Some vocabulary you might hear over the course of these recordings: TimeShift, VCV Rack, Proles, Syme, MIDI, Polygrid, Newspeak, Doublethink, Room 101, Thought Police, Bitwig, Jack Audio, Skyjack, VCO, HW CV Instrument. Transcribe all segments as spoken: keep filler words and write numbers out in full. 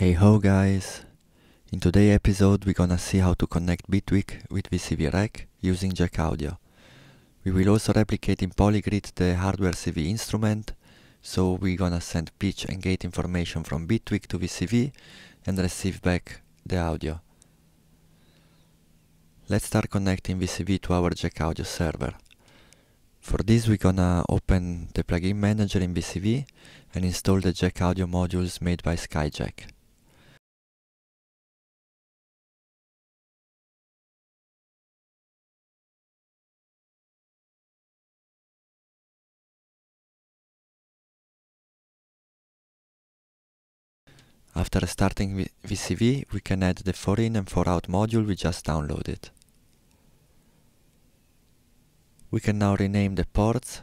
Hey ho guys! In today's episode we're gonna see how to connect Bitwig with V C V Rack using Jack Audio. We will also replicate in Polygrid the hardware C V instrument, so we're gonna send pitch and gate information from Bitwig to V C V and receive back the audio. Let's start connecting V C V to our Jack Audio server. For this we're gonna open the plugin manager in V C V and install the Jack Audio modules made by Skyjack. After starting V C V, we can add the four in and four out module we just downloaded. We can now rename the ports.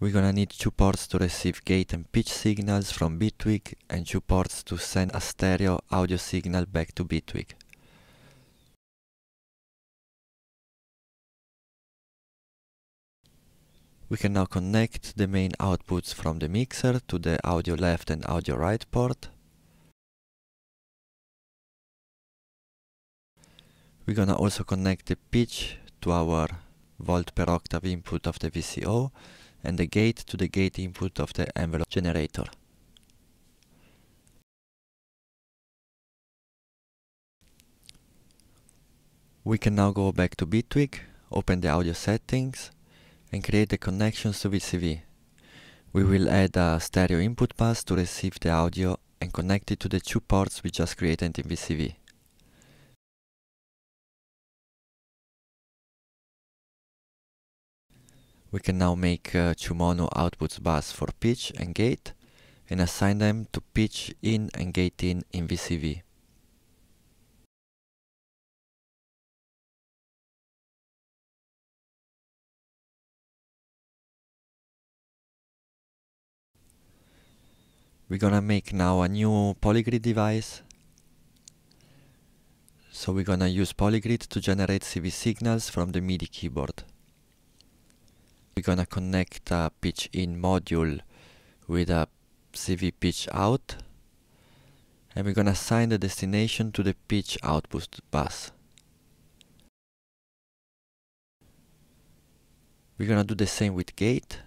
We're gonna need two ports to receive gate and pitch signals from Bitwig and two ports to send a stereo audio signal back to Bitwig. We can now connect the main outputs from the mixer to the audio left and audio right port. We're gonna also connect the pitch to our volt per octave input of the V C O and the gate to the gate input of the envelope generator. We can now go back to Bitwig, open the audio settings and create the connections to V C V. We will add a stereo input pass to receive the audio and connect it to the two ports we just created in V C V. We can now make uh, two mono outputs bus for pitch and gate and assign them to pitch in and gate in in V C V. We're gonna make now a new Polygrid device. So we're gonna use Polygrid to generate C V signals from the MIDI keyboard. We're gonna connect a pitch in module with a C V pitch out, and we're gonna assign the destination to the pitch output bus. We're gonna do the same with gate,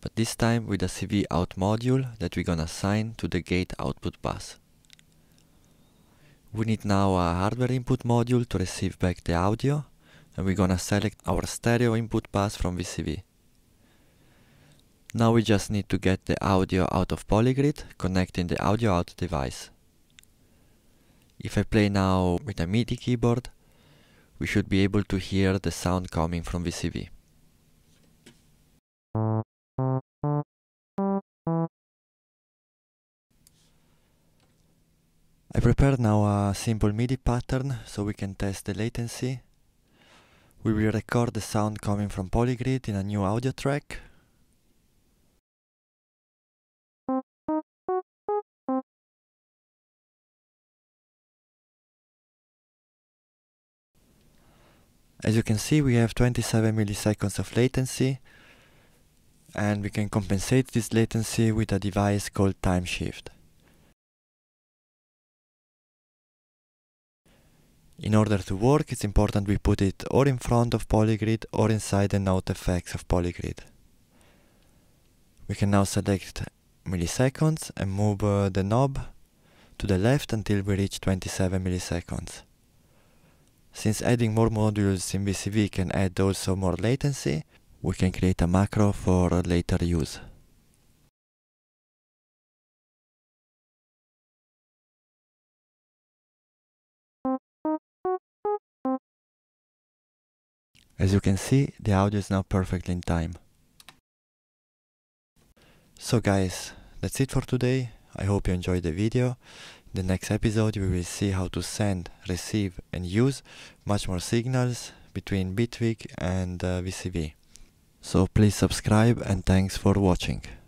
but this time with a C V out module that we're gonna assign to the gate output bus. We need now a hardware input module to receive back the audio, and we're gonna select our stereo input bus from V C V. Now we just need to get the audio out of Polygrid, connecting the audio out device. If I play now with a MIDI keyboard, we should be able to hear the sound coming from V C V. I prepared now a simple MIDI pattern so we can test the latency. We will record the sound coming from Polygrid in a new audio track. As you can see, we have twenty-seven milliseconds of latency, and we can compensate this latency with a device called TimeShift. In order to work, it's important we put it or in front of Polygrid or inside the note effects of Polygrid. We can now select milliseconds and move uh, the knob to the left until we reach twenty-seven milliseconds. Since adding more modules in V C V can add also more latency, we can create a macro for later use. As you can see, the audio is now perfectly in time. So guys, that's it for today. I hope you enjoyed the video. In the next episode we will see how to send, receive and use much more signals between Bitwig and uh, V C V. So please subscribe and thanks for watching.